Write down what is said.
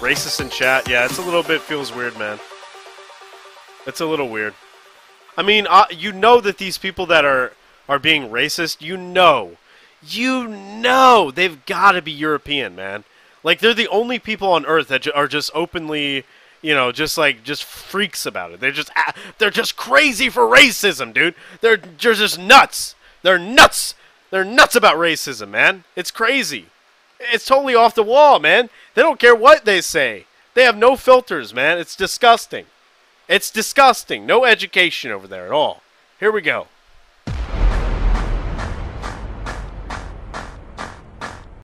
Racist in chat. Yeah, it's a little bit feels weird, man. It's a little weird. I mean, you know that these people that are being racist, you know they've got to be European, man. Like, they're the only people on Earth that are just openly, you know, just freaks about it. They're just crazy for racism, dude. They're just nuts. They're nuts. They're nuts about racism, man. It's crazy. It's totally off the wall, man. They don't care what they say. They have no filters, man. It's disgusting. It's disgusting. No education over there at all. Here we go.